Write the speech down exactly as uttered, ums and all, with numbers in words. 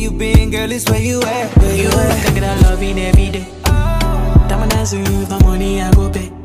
you been, girl, it's where you at, where you at. Thinking I love it every day. Time I dance with you, for money I go pay.